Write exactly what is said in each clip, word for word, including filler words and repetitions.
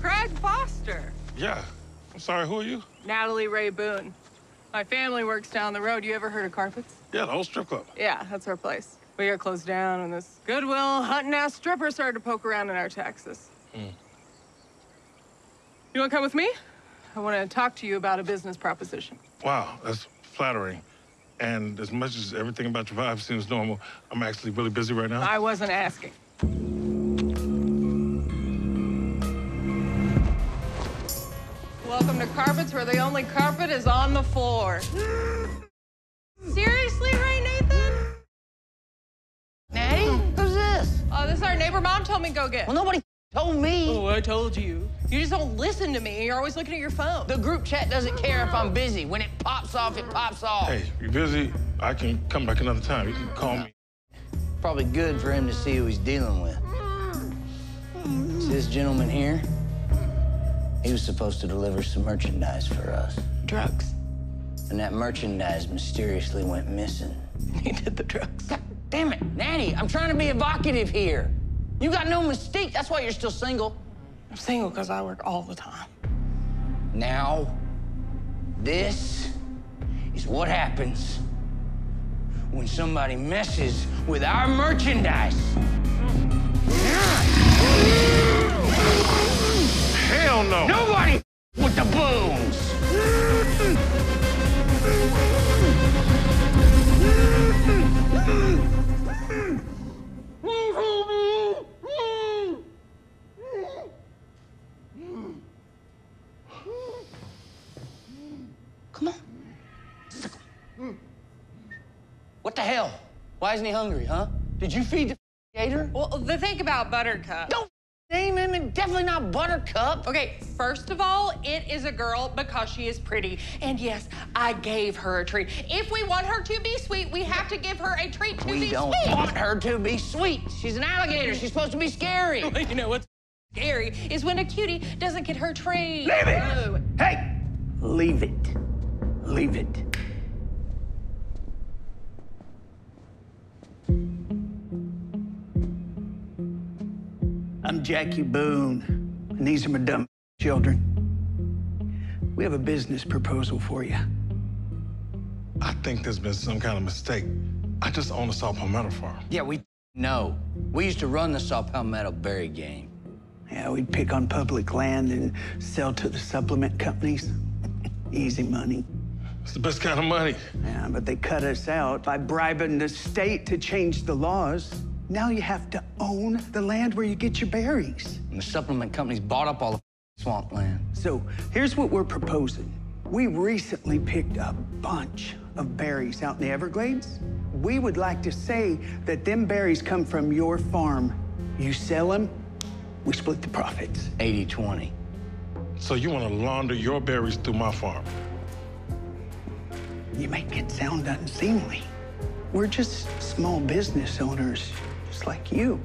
Craig Foster. Yeah. I'm sorry, who are you? Natalie Ray Boone. My family works down the road. You ever heard of Carpets? Yeah, the whole strip club. Yeah, that's our place. We got closed down, and this Goodwill hunting-ass stripper started to poke around in our taxes. Mm. You want to come with me? I want to talk to you about a business proposition. Wow, that's flattering. And as much as everything about your vibe seems normal, I'm actually really busy right now. I wasn't asking. Welcome to Carpets, where the only carpet is on the floor. Seriously, Ray Nathan? Natty? Who's this? Oh, this is our neighbor. Mom told me go get. Well, nobody told me. Oh, I told you. You just don't listen to me. You're always looking at your phone. The group chat doesn't care if I'm busy. When it pops off, it pops off. Hey, if you're busy, I can come back another time. You can call me. Probably good for him to see who he's dealing with. It's this gentleman here. He was supposed to deliver some merchandise for us. Drugs. And that merchandise mysteriously went missing. He did the drugs. God damn it, Natty, I'm trying to be evocative here. You got no mystique, that's why you're still single. I'm single because I work all the time. Now, this is what happens when somebody messes with our merchandise. Hell no! Nobody with the Boones! Come on. What the hell? Why isn't he hungry, huh? Did you feed the gator? Well, the thing about Buttercup... Don't name him, and definitely not Buttercup. Okay, first of all, it is a girl because she is pretty. And yes, I gave her a treat. If we want her to be sweet, we have to give her a treat to we be sweet. We don't want her to be sweet. She's an alligator. She's supposed to be scary. Well, you know what's scary is when a cutie doesn't get her treat. Leave it! Oh. Hey! Leave it. Leave it. I'm Jackie Boone, and these are my dumb children. We have a business proposal for you. I think there's been some kind of mistake. I just own the saw palmetto farm. Yeah, we know. We used to run the saw palmetto berry game. Yeah, we'd pick on public land and sell to the supplement companies. Easy money. It's the best kind of money. Yeah, but they cut us out by bribing the state to change the laws. Now you have to own the land where you get your berries. And the supplement companies bought up all the swamp land. So here's what we're proposing. We recently picked a bunch of berries out in the Everglades. We would like to say that them berries come from your farm. You sell them, we split the profits. eighty twenty. So you want to launder your berries through my farm? You make it sound unseemly. We're just small business owners. Like you.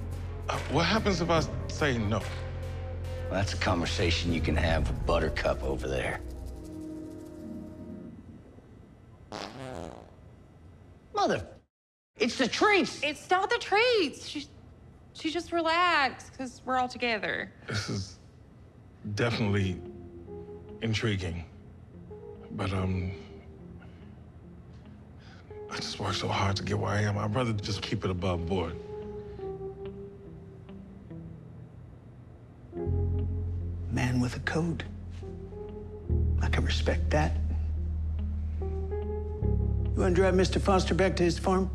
Uh, what happens if I say no? Well, that's a conversation you can have with Buttercup over there. Mother, it's the treats. It's not the treats. She, she just relaxed because we're all together. This is definitely intriguing, but um, I just work so hard to get where I am. I'd rather just keep it above board. Man with a code. I can respect that. You want to drive Mister Foster back to his farm?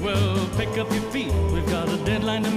Well, pick up your feet. We've got a deadline to